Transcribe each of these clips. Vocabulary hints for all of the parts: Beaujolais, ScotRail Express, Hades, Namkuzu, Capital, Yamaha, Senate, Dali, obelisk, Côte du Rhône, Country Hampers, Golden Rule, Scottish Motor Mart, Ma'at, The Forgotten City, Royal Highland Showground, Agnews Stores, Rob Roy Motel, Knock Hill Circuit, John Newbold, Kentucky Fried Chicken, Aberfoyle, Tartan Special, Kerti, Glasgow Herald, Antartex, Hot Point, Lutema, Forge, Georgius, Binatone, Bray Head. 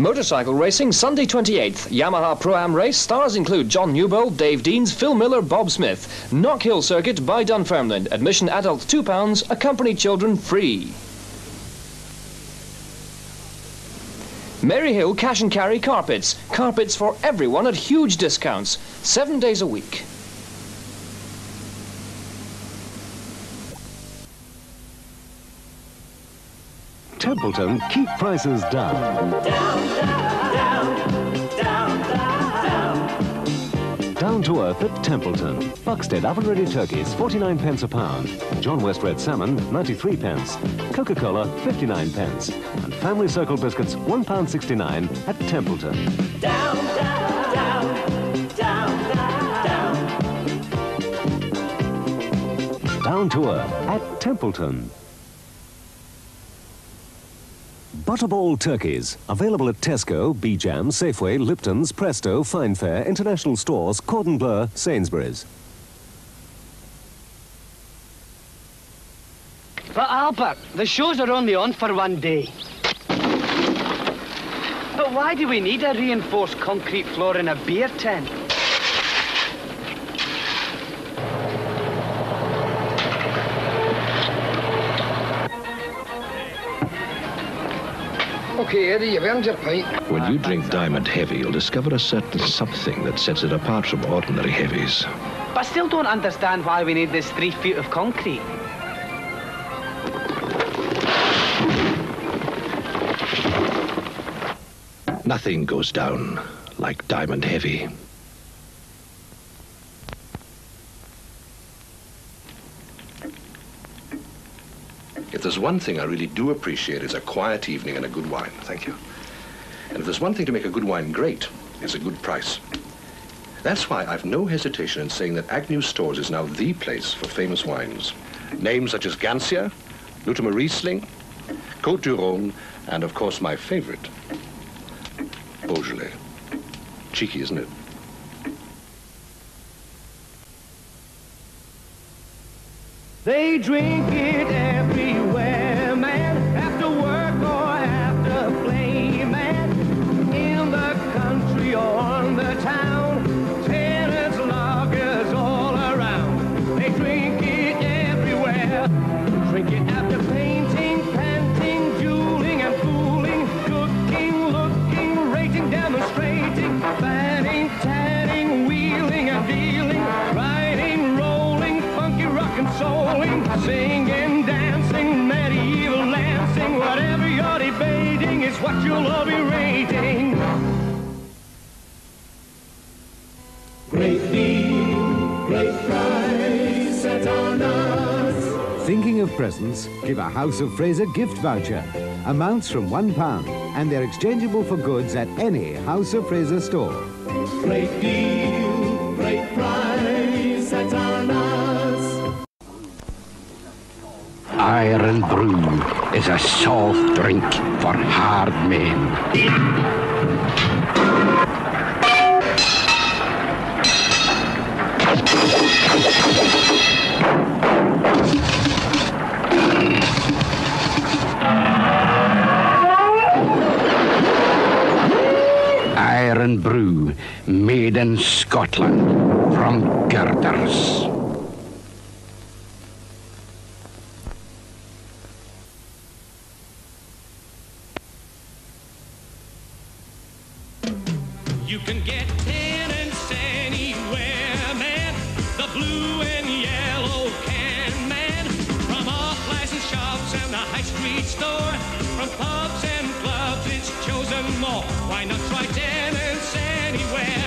Motorcycle racing, Sunday 28th. Yamaha Pro-Am race. Stars include John Newbold, Dave Deans, Phil Miller, Bob Smith. Knock Hill Circuit by Dunfermline. Admission adults £2, accompanied children free. Mary Hill Cash and Carry Carpets. Carpets for everyone at huge discounts. 7 days a week. Templeton keep prices down. Down, down, down, down, down, down. Down to earth at Templeton. Buxted oven-ready turkeys, 49 pence a pound. John West red salmon, 93 pence. Coca-Cola, 59 pence. And family circle biscuits, £1.69 at Templeton. Down, down, down, down, down, down. Down to earth at Templeton. Butterball Turkeys, available at Tesco, B&M, Safeway, Lipton's, Presto, Fine Fare, International Stores, Cordon Bleu, Sainsbury's. But Albert, the shows are only on for 1 day. But why do we need a reinforced concrete floor in a beer tent? OK, Eddie, you've earned your pint. When you drink Diamond Heavy, you'll discover a certain something that sets it apart from ordinary heavies. But I still don't understand why we need this 3 feet of concrete. Nothing goes down like Diamond Heavy. If there's one thing I really do appreciate, it's a quiet evening and a good wine. Thank you. And if there's one thing to make a good wine great, it's a good price. That's why I've no hesitation in saying that Agnews Stores is now the place for famous wines. Names such as Gancia, Lutema Riesling, Côte du Rhône, and of course my favorite, Beaujolais. Cheeky, isn't it? They drink it everywhere, man, after work or after play, man, in the country or on the town, tenants, loggers all around. They drink it everywhere, drink it after painting, panting, dueling and fooling, cooking, looking, rating, demonstrating, fanning, tanning, wheeling and dealing, riding, rolling, funky rock and soul. Singing, dancing, medieval lancing, whatever you're debating is what you'll all be rating. Great fee, great price set on us. Thinking of presents? Give a House of Fraser gift voucher. Amounts from £1 and they're exchangeable for goods at any House of Fraser store. Great deal, great price set on us. Irn-Bru is a soft drink for hard men. Irn-Bru, made in Scotland from girders. You can get tenants anywhere, man. The blue and yellow can, man. From off-license shops and the high street store. From pubs and clubs, it's chosen more. Why not try tenants anywhere?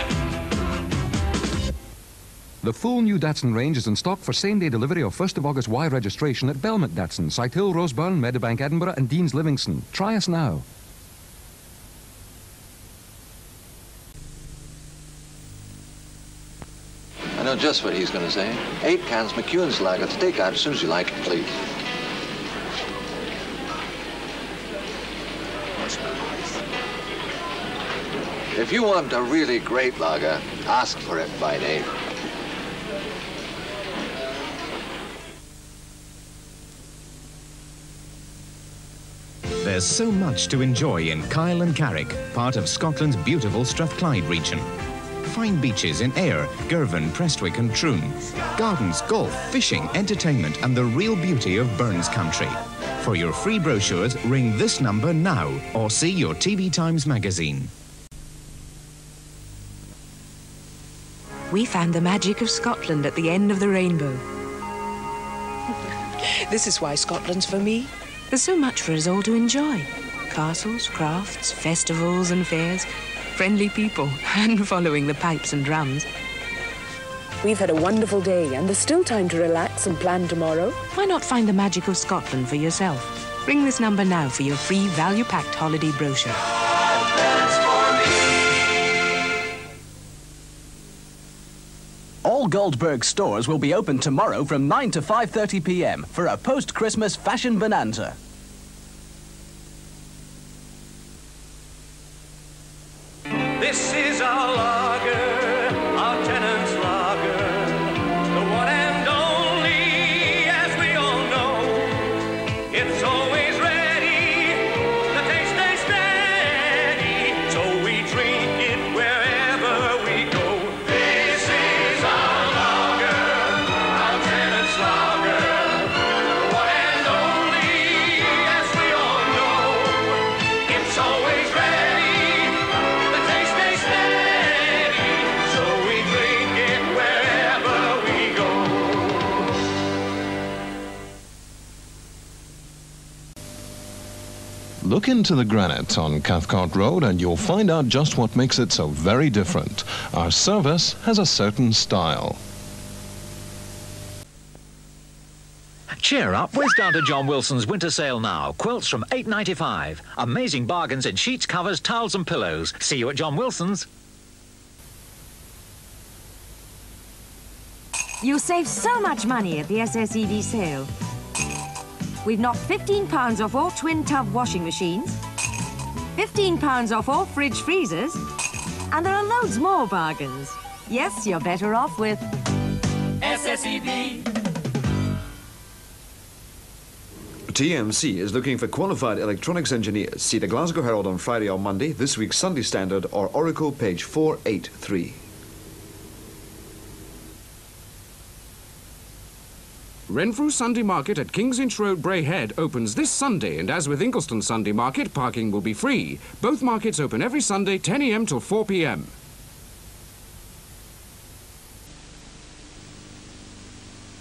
The full new Datsun range is in stock for same-day delivery or 1st of August Y registration at Belmont Datsun, Sight Hill, Roseburn, Meadowbank, Edinburgh and Deans Livingston. Try us now. I know just what he's going to say. 8 cans McEwan's lager to take out as soon as you like it, please. If you want a really great lager, ask for it by name. There's so much to enjoy in Kyle and Carrick, part of Scotland's beautiful Strathclyde region. Fine beaches in Ayr, Girvan, Prestwick and Troon. Gardens, golf, fishing, entertainment and the real beauty of Burns Country. For your free brochures, ring this number now or see your TV Times magazine. We found the magic of Scotland at the end of the rainbow. This is why Scotland's for me. There's so much for us all to enjoy. Castles, crafts, festivals and fairs, friendly people and following the pipes and drums. We've had a wonderful day and there's still time to relax and plan tomorrow. Why not find the magic of Scotland for yourself? Ring this number now for your free value-packed holiday brochure. All Goldberg stores will be open tomorrow from 9 to 5:30 p.m. for a post-Christmas fashion bonanza. This is our lager, our tenant's lager, the one and only, as we all know. It's always ready, the taste stays steady, so we drink it wherever we go. This is our lager, our tenant's lager, the one and only, as we all know. It's always ready. Look into the granite on Cathcart Road and you'll find out just what makes it so very different. Our service has a certain style. Cheer up, whiz down to John Wilson's winter sale now. Quilts from £8.95. Amazing bargains in sheets, covers, towels and pillows. See you at John Wilson's. You'll save so much money at the SSEB sale. We've knocked £15 off all twin tub washing machines, £15 off all fridge freezers, and there are loads more bargains. Yes, you're better off with SSEB. TMC is looking for qualified electronics engineers. See the Glasgow Herald on Friday or Monday, this week's Sunday Standard or Oracle page 483. Renfrew Sunday Market at Kings Inch Road, Bray Head opens this Sunday, and as with Ingliston Sunday Market, parking will be free. Both markets open every Sunday, 10 a.m. till 4 p.m.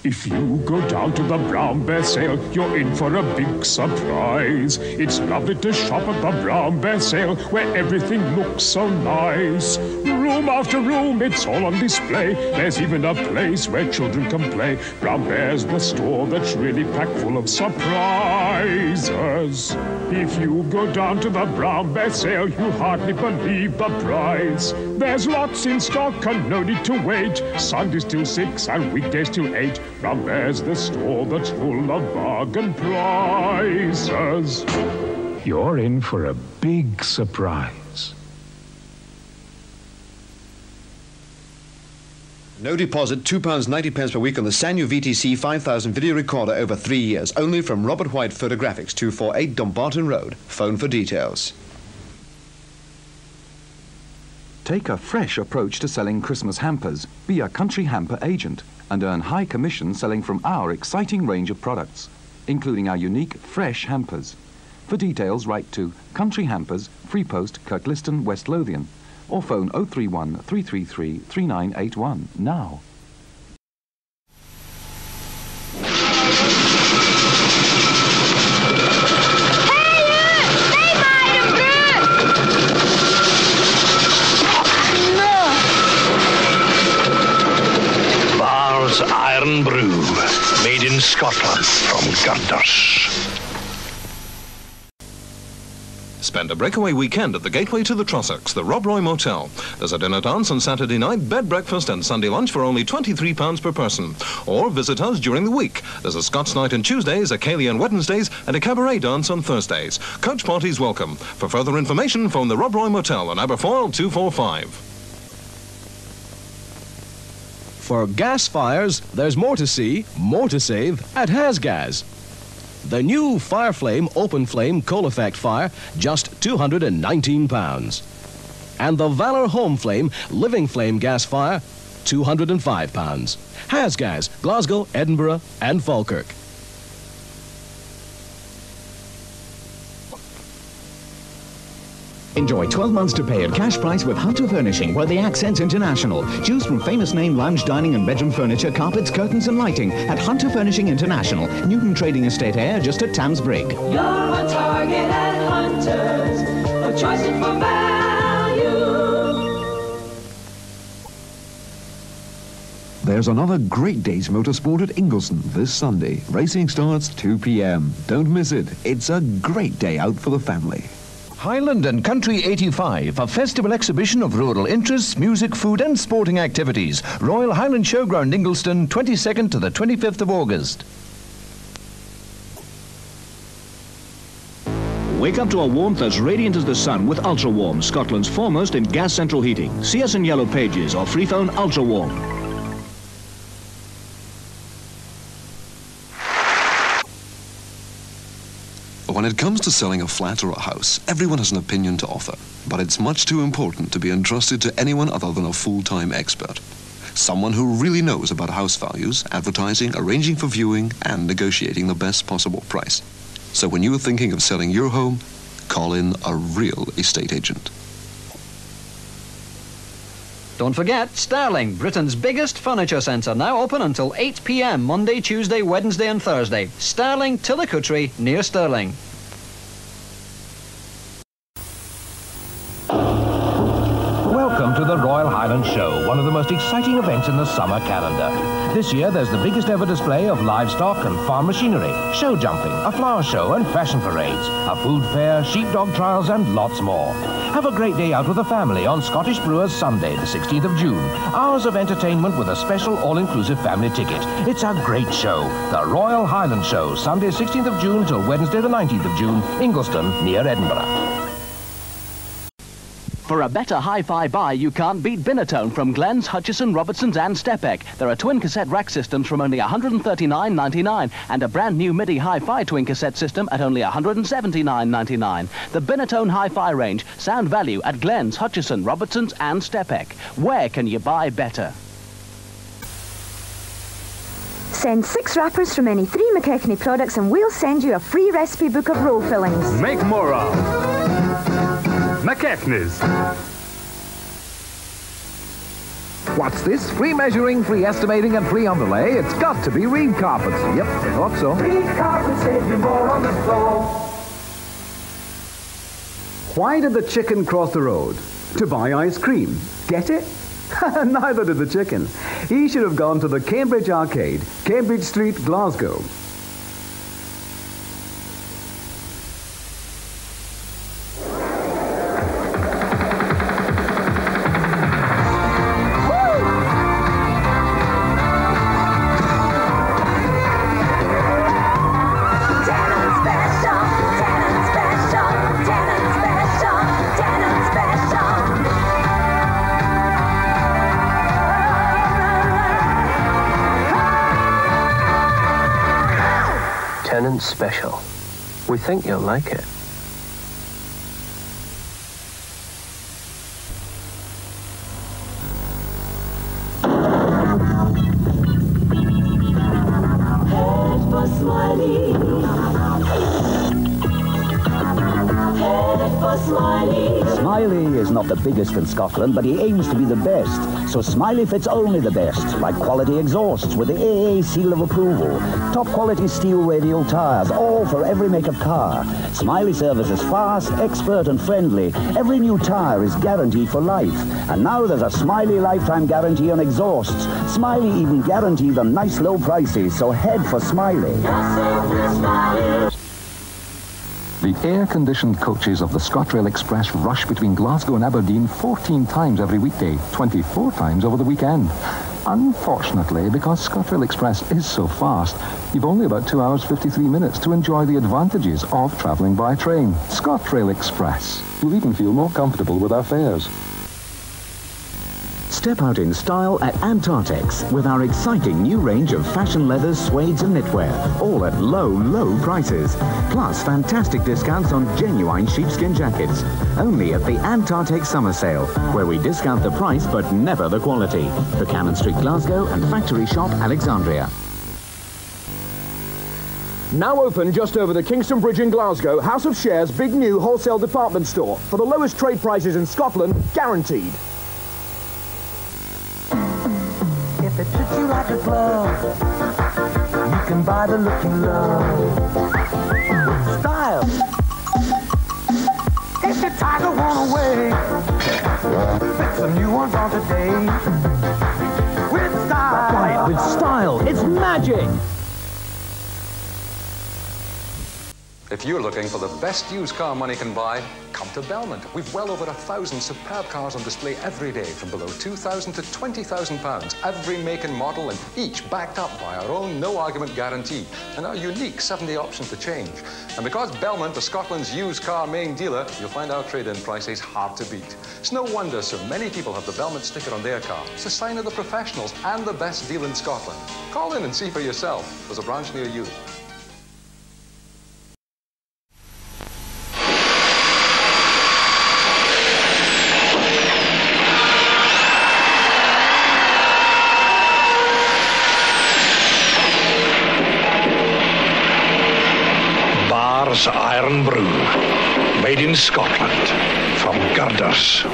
If you go down to the Brown Bear Sale, you're in for a big surprise. It's lovely to shop at the Brown Bear Sale, where everything looks so nice. Room after room, it's all on display. There's even a place where children can play. Brown Bear's the store that's really packed full of surprises. If you go down to the Brown Bear Sale, you'll hardly believe the price. There's lots in stock and no need to wait. Sundays till 6 and weekdays till 8. Brown Bear's the store that's full of bargain prices. You're in for a big surprise. No deposit, £2.90 per week on the Sanyo VTC 5000 video recorder over 3 years. Only from Robert White Photographics, 248 Dumbarton Road. Phone for details. Take a fresh approach to selling Christmas hampers. Be a country hamper agent and earn high commission selling from our exciting range of products, including our unique fresh hampers. For details, write to Country Hampers, Free Post, Kirkliston, West Lothian, or phone 031 333 3981 now. Irn-Bru, made in Scotland from Garders. Spend a breakaway weekend at the gateway to the Trossachs, the Rob Roy Motel. There's a dinner dance on Saturday night, bed breakfast and Sunday lunch for only £23 per person. Or visit us during the week. There's a Scots night on Tuesdays, a Cayley on Wednesdays and a cabaret dance on Thursdays. Coach parties welcome. For further information, phone the Rob Roy Motel on Aberfoyle 245. For gas fires, there's more to see, more to save at Hasgas. The new Fireflame Open Flame Coal Effect Fire, just £219. And the Valor Home Flame Living Flame Gas Fire, £205. Hasgas, Glasgow, Edinburgh and Falkirk. Enjoy 12 months to pay at cash price with Hunter Furnishing, where the accent's international. Choose from famous name lounge, dining and bedroom furniture, carpets, curtains and lighting at Hunter Furnishing International, Newton Trading Estate Air, just at Thames Brig. You're a Target at Hunter's, a choice for value. There's another great day's motorsport at Ingliston this Sunday. Racing starts 2 p.m. Don't miss it. It's a great day out for the family. Highland and Country 85, a festival exhibition of rural interests, music, food and sporting activities. Royal Highland Showground, Ingliston, 22nd to the 25th of August. Wake up to a warmth as radiant as the sun with Ultra Warm, Scotland's foremost in gas central heating. See us in Yellow Pages or Freephone Ultra Warm. When it comes to selling a flat or a house, everyone has an opinion to offer, but it's much too important to be entrusted to anyone other than a full-time expert. Someone who really knows about house values, advertising, arranging for viewing, and negotiating the best possible price. So when you're thinking of selling your home, call in a real estate agent. Don't forget, Starling, Britain's biggest furniture centre, now open until 8 p.m, Monday, Tuesday, Wednesday and Thursday. Starling, Tillicutry, near Stirling. Welcome to the Royal Highland Show, one of the most exciting events in the summer calendar. This year, there's the biggest ever display of livestock and farm machinery, show jumping, a flower show and fashion parades, a food fair, sheepdog trials and lots more. Have a great day out with the family on Scottish Brewers Sunday, the 16th of June. Hours of entertainment with a special all-inclusive family ticket. It's a great show. The Royal Highland Show, Sunday, 16th of June till Wednesday, the 19th of June, Ingliston, near Edinburgh. For a better hi-fi buy, you can't beat Binatone from Glenn's, Hutchison, Robertson's and Stepec. There are twin cassette rack systems from only $139.99 and a brand new MIDI hi-fi twin cassette system at only $179.99. The Binatone hi-fi range, sound value at Glenn's, Hutchison, Robertson's and Stepec. Where can you buy better? Send 6 wrappers from any 3 McKechnie products and we'll send you a free recipe book of roll fillings. Make more of McKechnie's. What's this? Free measuring, free estimating and free underlay. It's got to be Reed Carpets. Yep, I thought so. Reed Carpets save you more on the floor. Why did the chicken cross the road? To buy ice cream. Get it? Neither did the chicken. He should have gone to the Cambridge Arcade, Cambridge Street, Glasgow. Special. We think you'll like it. Smiley is not the biggest in Scotland, but he aims to be the best. So Smiley fits only the best, like quality exhausts with the AA seal of approval. Top quality steel radial tyres, all for every make of car. Smiley service is fast, expert and friendly. Every new tyre is guaranteed for life. And now there's a Smiley lifetime guarantee on exhausts. Smiley even guarantee the nice low prices, so head for Smiley. The air-conditioned coaches of the ScotRail Express rush between Glasgow and Aberdeen 14 times every weekday, 24 times over the weekend. Unfortunately, because ScotRail Express is so fast, you've only about 2 hours 53 minutes to enjoy the advantages of travelling by train. ScotRail Express. You'll even feel more comfortable with our fares. Step out in style at Antartex with our exciting new range of fashion leathers, suedes and knitwear, all at low, low prices. Plus fantastic discounts on genuine sheepskin jackets. Only at the Antartex summer sale, where we discount the price but never the quality. Buchanan Street, Glasgow and Factory Shop, Alexandria. Now open just over the Kingston Bridge in Glasgow, House of Shares' big new wholesale department store for the lowest trade prices in Scotland, guaranteed. If it fits you like a glove, you can buy the looking low. Style. If your tiger won't away, fit some new ones on today. With style. Buy it with style. It's magic. If you're looking for the best used car money can buy, come to Belmont. We've well over 1,000 superb cars on display every day, from below £2,000 to £20,000, every make and model, and each backed up by our own no-argument guarantee and our unique 70 options to change. And because Belmont is Scotland's used car main dealer, you'll find our trade-in prices hard to beat. It's no wonder so many people have the Belmont sticker on their car. It's a sign of the professionals and the best deal in Scotland. Call in and see for yourself. There's a branch near you. Irn-Bru, made in Scotland, from Girders.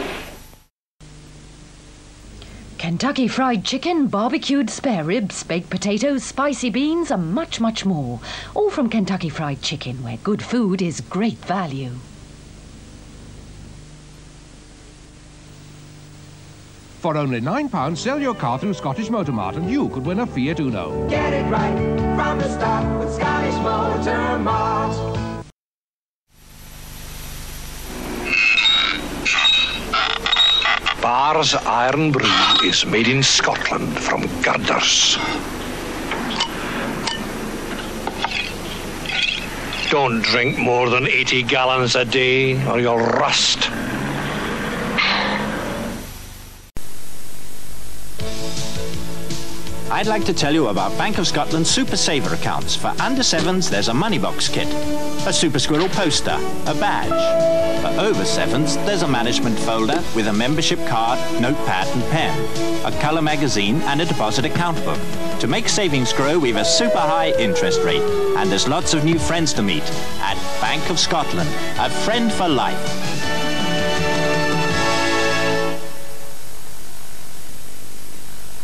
Kentucky Fried Chicken, barbecued spare ribs, baked potatoes, spicy beans and much, much more. All from Kentucky Fried Chicken, where good food is great value. For only £9, sell your car through Scottish Motor Mart and you could win a Fiat Uno. Get it right from the start with Scottish Motor Mart. Bar's Irn-Bru is made in Scotland from Girders. Don't drink more than 80 gallons a day or you'll rust. I'd like to tell you about Bank of Scotland's Super Saver accounts. For under 7s, there's a money box kit, a Super Squirrel poster, a badge. For over 7s, there's a management folder with a membership card, notepad and pen, a colour magazine and a deposit account book. To make savings grow, we've a super high interest rate and there's lots of new friends to meet at Bank of Scotland, a friend for life.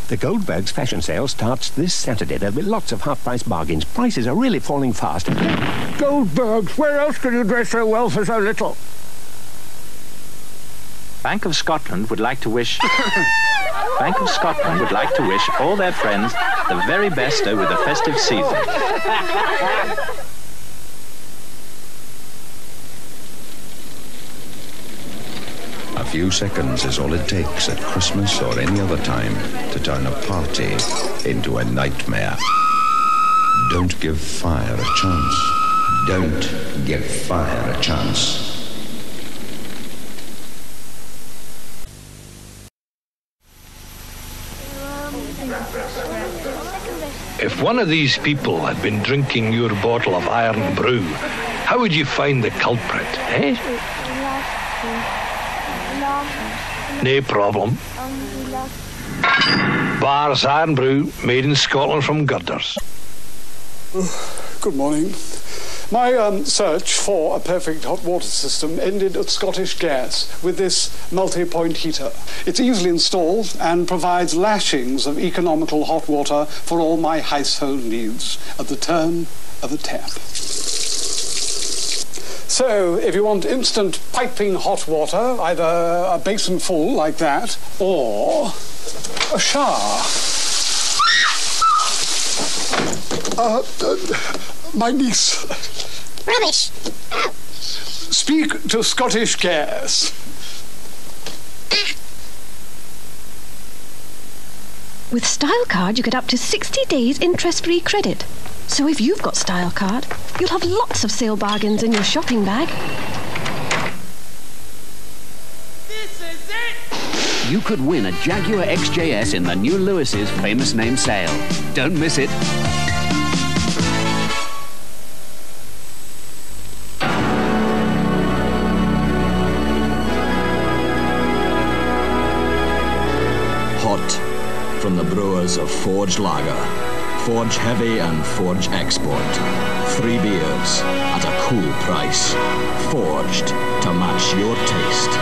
The Goldbergs fashion sale starts this Saturday. There'll be lots of half-price bargains. Prices are really falling fast. Goldbergs, where else could you dress so well for so little? Bank of Scotland would like to wish... Bank of Scotland would like to wish all their friends the very best over the festive season. A few seconds is all it takes at Christmas or any other time to turn a party into a nightmare. Don't give fire a chance. Don't give fire a chance. If one of these people had been drinking your bottle of Irn-Bru, how would you find the culprit, eh? No problem. Bar's Irn-Bru, made in Scotland from Girders. Good morning. My search for a perfect hot water system ended at Scottish Gas with this multi-point heater. It's easily installed and provides lashings of economical hot water for all my household needs at the turn of a tap. So, if you want instant piping hot water, either a basin full like that, or a shower. My niece. Rubbish. Speak to Scottish Gas. With Style Card, you get up to 60 days interest-free credit. So if you've got Style Card, you'll have lots of sale bargains in your shopping bag. This is it! you could win a Jaguar XJS in the new Lewis's Famous Name Sale. Don't miss it. Hot from the brewers of Forge Lager. Forge Heavy and Forge Export. Three beers at a cool price. Forged to match your taste.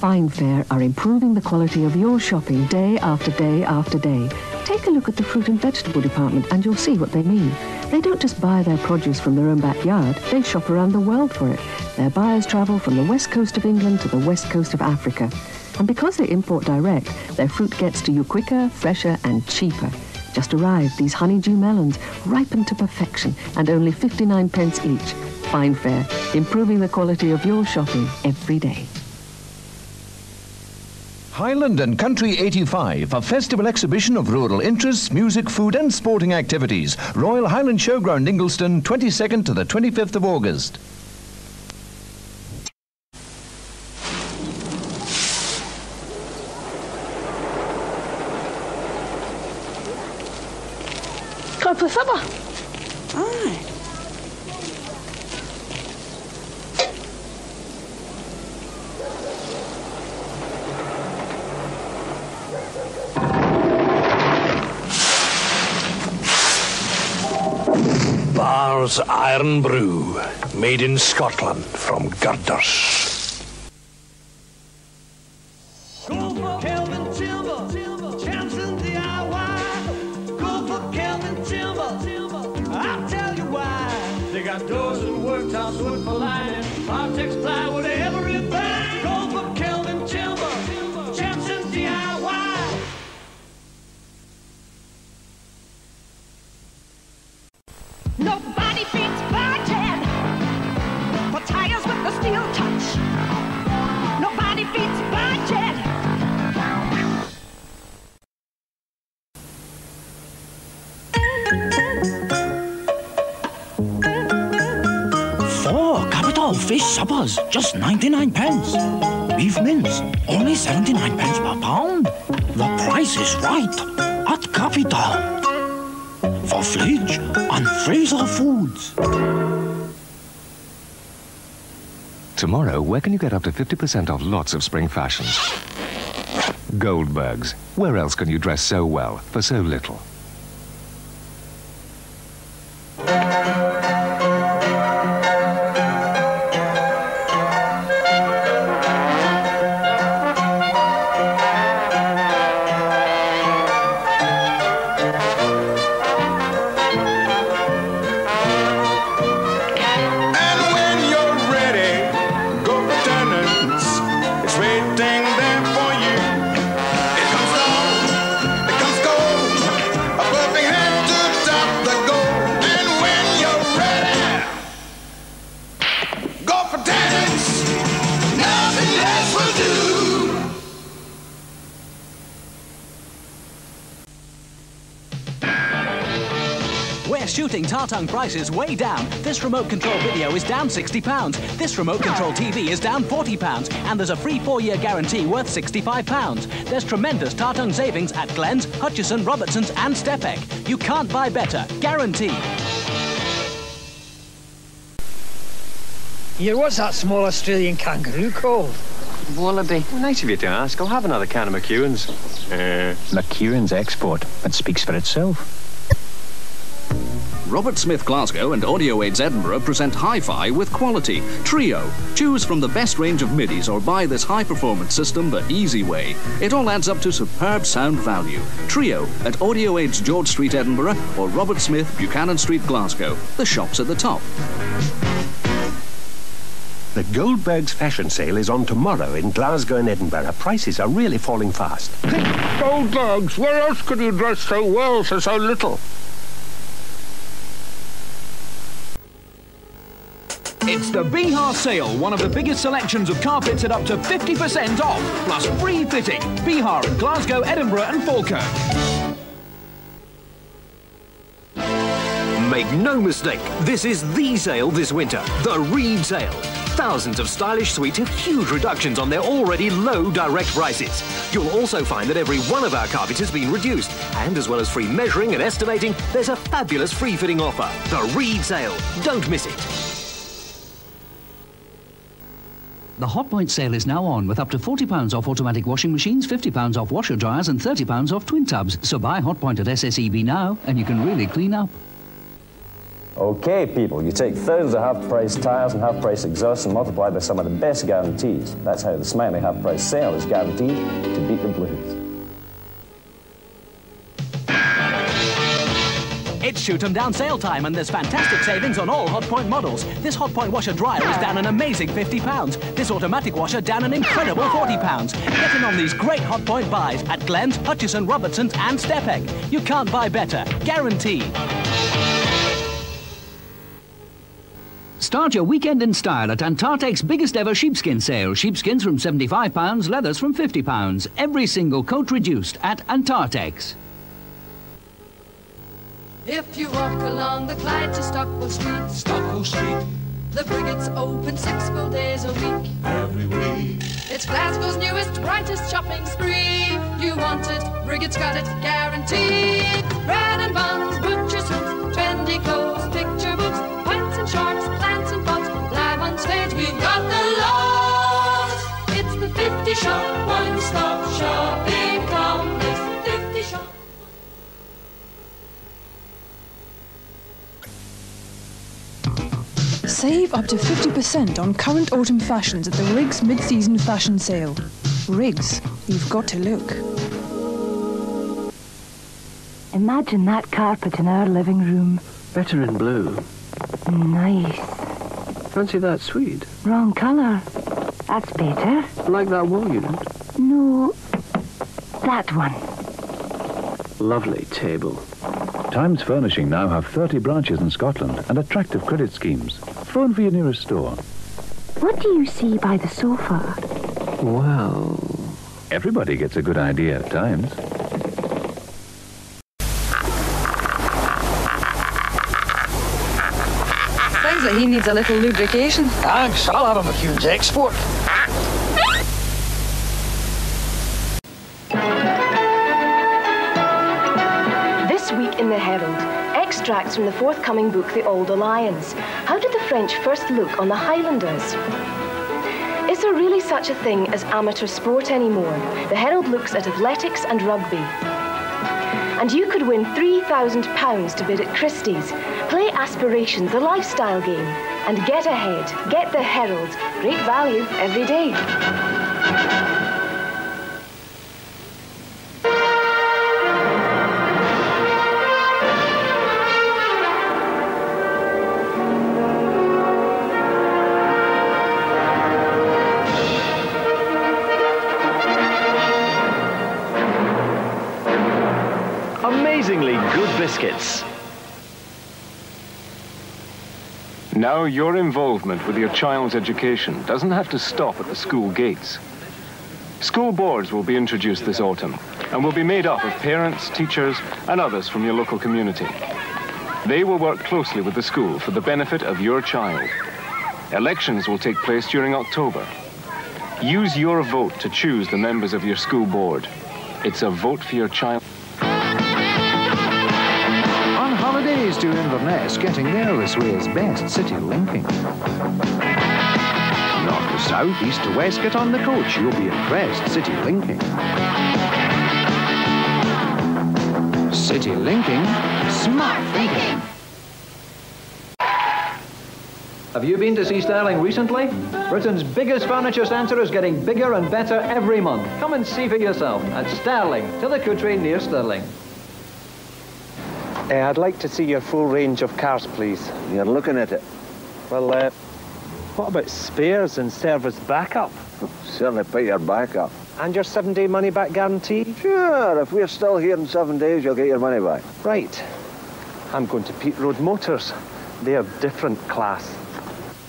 Fine Fare are improving the quality of your shopping day after day after day. Take a look at the fruit and vegetable department and you'll see what they mean. They don't just buy their produce from their own backyard, they shop around the world for it. Their buyers travel from the west coast of England to the west coast of Africa. And because they import direct, their fruit gets to you quicker, fresher and cheaper. Just arrived, these honeydew melons, ripened to perfection and only 59 pence each. Fine Fare, improving the quality of your shopping every day. Highland and Country 85, a festival exhibition of rural interests, music, food and sporting activities. Royal Highland Showground, Ingliston, 22nd to the 25th of August. Play football. Aye. Bar's Irn-Bru, made in Scotland from Girders. Suppers, just 99 pence. Beef mince, only 79 pence per pound. The price is right at Capital. For Fridge and Fraser Foods. Tomorrow, where can you get up to 50% off lots of spring fashions? Goldbergs. Where else can you dress so well for so little? Tartung prices way down. This remote control video is down £60. This remote control TV is down £40. And there's a free 4-year guarantee worth £65. There's tremendous Tartung savings at Glenn's, Hutchison, Robertson's and Stepec. You can't buy better. Guaranteed. Yeah, what's that small Australian kangaroo called? Wallaby. Well, nice of you to ask. I'll have another can of McEwan's. McEwan's Export. That speaks for itself. Robert Smith Glasgow and Audio Aids Edinburgh present Hi-Fi with quality. Trio. Choose from the best range of midis or buy this high-performance system the easy way. It all adds up to superb sound value. Trio at Audio Aids George Street, Edinburgh, or Robert Smith, Buchanan Street, Glasgow. The shop's at the top. The Goldbergs fashion sale is on tomorrow in Glasgow and Edinburgh. Prices are really falling fast. Goldbergs, where else could you dress so well for so little? It's the Bihar Sale, one of the biggest selections of carpets at up to 50% off, plus free fitting. Bihar at Glasgow, Edinburgh and Falkirk. Make no mistake, this is the sale this winter, the Reed Sale. Thousands of stylish suites have huge reductions on their already low direct prices. You'll also find that every one of our carpets has been reduced, and as well as free measuring and estimating, there's a fabulous free fitting offer. The Reed Sale. Don't miss it. The Hot Point sale is now on, with up to £40 off automatic washing machines, £50 off washer dryers and £30 off twin tubs. So buy Hot Point at SSEB now and you can really clean up. OK, people, you take thousands of half-price tyres and half-price exhausts and multiply by some of the best guarantees. That's how the Smiley half-price sale is guaranteed to beat the blues. It's Shoot 'em Down sale time, and there's fantastic savings on all Hot Point models. This Hot Point washer dryer is down an amazing £50. This automatic washer down an incredible £40. Get in on these great Hot Point buys at Glenn's, Hutchison, Robertson's and Stepec. You can't buy better. Guaranteed. Start your weekend in style at Antartec's biggest ever sheepskin sale. Sheepskins from £75, leathers from £50. Every single coat reduced at Antartec's. If you walk along the Clyde to Stockwell Street, Stockwell Street, the Brigade's open 6 full days a week, every week. It's Glasgow's newest, brightest shopping spree. You want it, Brigade's got it, guaranteed. Bread and buns, butcher suits, trendy clothes, picture books, pants and shorts, plants and pots, live on stage, we've got the lot. It's the 50 Shop, one-stop shopping complex, 50 Shop. Save up to 50% on current autumn fashions at the Riggs Mid-Season Fashion Sale. Riggs, you've got to look. Imagine that carpet in our living room. Better in blue. Nice. Fancy that sweet. Wrong colour. That's better. Like that wall unit. No, that one. Lovely table. Times Furnishing now have 30 branches in Scotland and attractive credit schemes. Phone for your nearest store. What do you see by the sofa? Well, everybody gets a good idea at times. Sounds like he needs a little lubrication. Thanks, I'll have a McEwan's Export. In the Herald, extracts from the forthcoming book The Old Alliance. How did the French first look on the Highlanders? Is there really such a thing as amateur sport anymore? The Herald looks at athletics and rugby. And you could win £3,000 to bid at Christie's. Play Aspirations, the lifestyle game, and get ahead. Get the Herald. Great value every day. Now your involvement with your child's education doesn't have to stop at the school gates. School boards will be introduced this autumn and will be made up of parents, teachers and others from your local community. They will work closely with the school for the benefit of your child. Elections will take place during October. Use your vote to choose the members of your school board. It's a vote for your child. To Inverness, getting there this way is best city linking. North to south, east to west, get on the coach, you'll be impressed. City linking. City linking, smart thinking. Have you been to see Stirling recently? Britain's biggest furniture centre is getting bigger and better every month. Come and see for yourself at Stirling, to the Country near Stirling. I'd like to see your full range of cars, please. You're looking at it. Well, what about spares and service backup? Certainly pay your backup. And your 7-day money-back guarantee? Sure, if we're still here in 7 days, you'll get your money back. Right. I'm going to Peat Road Motors. They're different class.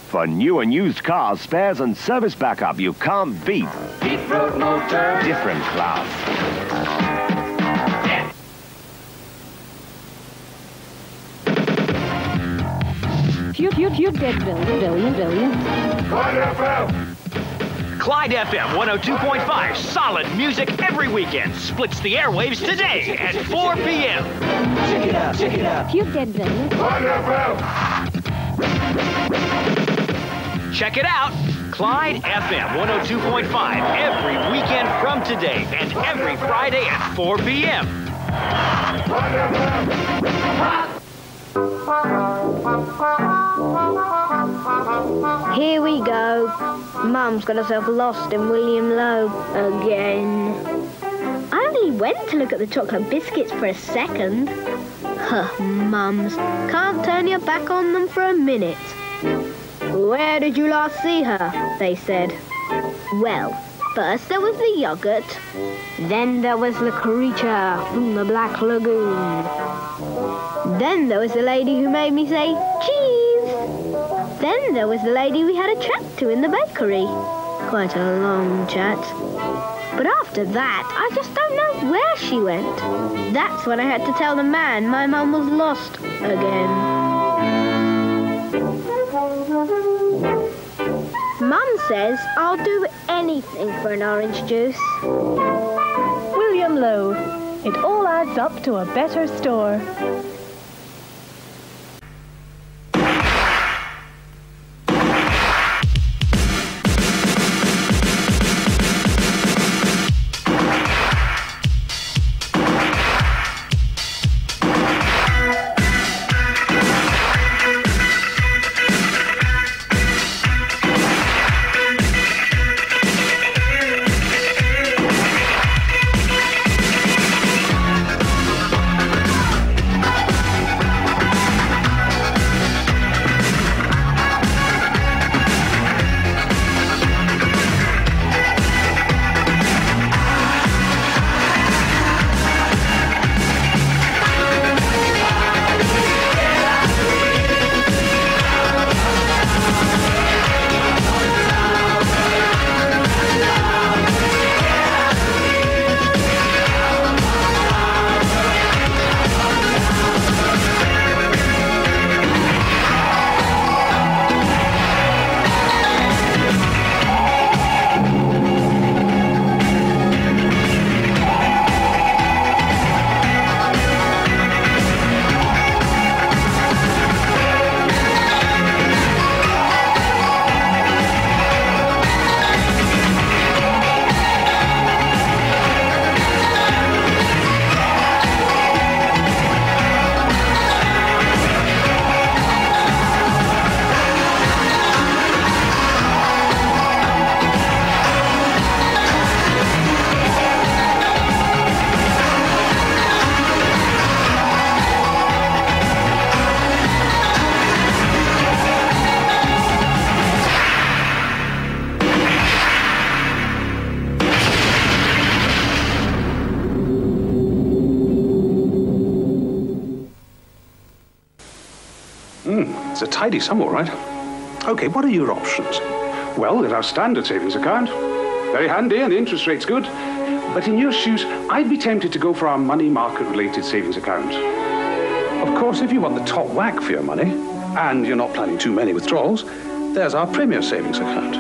For new and used cars, spares and service backup, you can't beat. Peat Road Motors. Different class. You did brilliant. Clyde FM 102.5, solid music every weekend. Splits the airwaves today at 4 p.m. Check it out, You did brilliant. Clyde FM. Check it out. Clyde FM 102.5 every weekend from today and every Friday at 4 p.m. Here we go. Mum's got herself lost in William Loeb again. I only went to look at the chocolate biscuits for a second. Huh, Mums. Can't turn your back on them for a minute. Where did you last see her? They said. Well, first there was the yoghurt. Then there was the creature from the Black Lagoon. Then there was the lady who made me say, cheese. Then there was the lady we had a chat to in the bakery. Quite a long chat. But after that, I just don't know where she went. That's when I had to tell the man my mum was lost again. Mum says I'll do anything for an orange juice. William Loeb. It all adds up to a better store. Tidy some, all right. Okay, what are your options? Well, there are standard savings account. Very handy and the interest rate's good. But in your shoes, I'd be tempted to go for our money market-related savings account. Of course, if you want the top whack for your money, and you're not planning too many withdrawals, there's our Premier Savings account.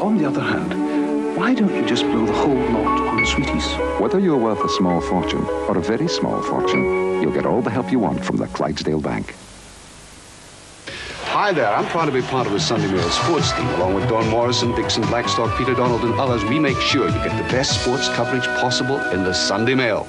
On the other hand, why don't you just blow the whole lot on the sweeties? Whether you're worth a small fortune or a very small fortune, you'll get all the help you want from the Clydesdale Bank. Hi there, I'm proud to be part of the Sunday Mirror sports team. Along with Don Morrison, Dixon Blackstock, Peter Donald and others, we make sure you get the best sports coverage possible in the Sunday Mail.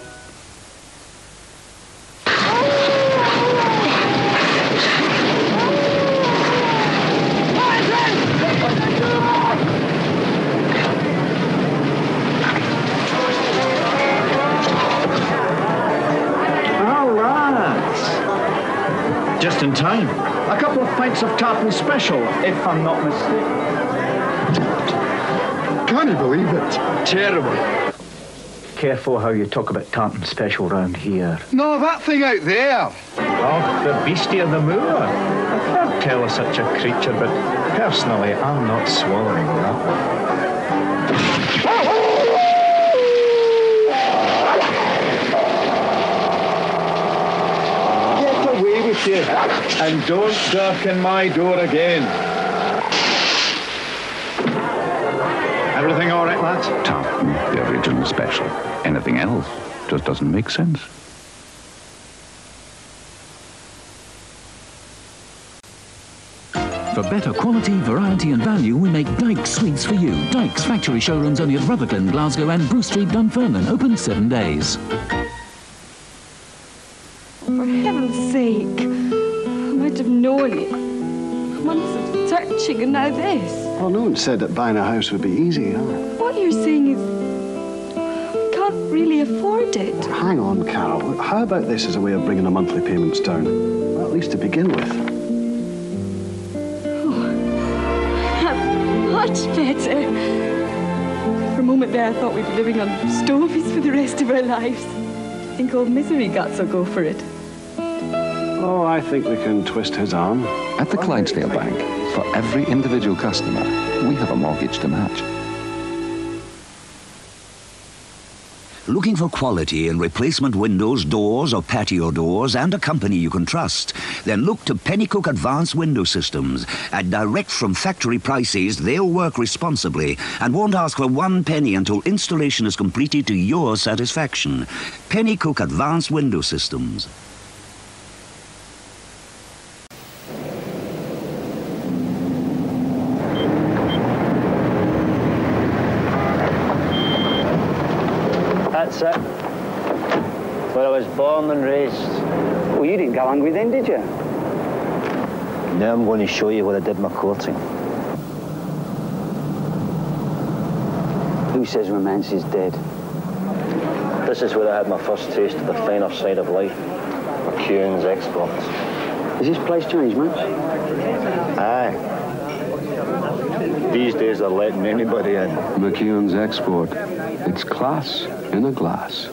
Special, if I'm not mistaken. Can you believe it? Terrible. Careful how you talk about tartan special round here. No, that thing out there. Oh, the beastie of the moor. I've heard tell of such a creature, but personally, I'm not swallowing that. Thank you. And don't darken my door again. Everything all right, lads? Tom, the original special. Anything else just doesn't make sense. For better quality, variety and value, we make Dykes Sweets for you. Dykes factory showrooms only at Rutherglen, Glasgow and Bruce Street, Dunfermline. Open 7 days. For heaven's sake, I might have known it. Months of searching and now this. Well, no one said that buying a house would be easy, huh? What you're saying is, we can't really afford it. Well, hang on, Carol. How about this as a way of bringing the monthly payments down? Well, at least to begin with. Much better. For a moment there, I thought we'd be living on stovies for the rest of our lives. I think old Misery Guts will go for it. Oh, I think we can twist his arm. At the Clydesdale Bank, for every individual customer, we have a mortgage to match. Looking for quality in replacement windows, doors or patio doors and a company you can trust? Then look to Pennycook Advanced Window Systems. At direct from factory prices, they'll work responsibly and won't ask for one penny until installation is completed to your satisfaction. Pennycook Advanced Window Systems. That's it. Where I was born and raised. Well, you didn't go hungry then, did you? Now I'm going to show you where I did my courting. Who says romance is dead? This is where I had my first taste of the finer side of life. McEwan's Export. Has this place changed much? Aye. These days they're letting anybody in. McEwan's Export. It's class in a glass.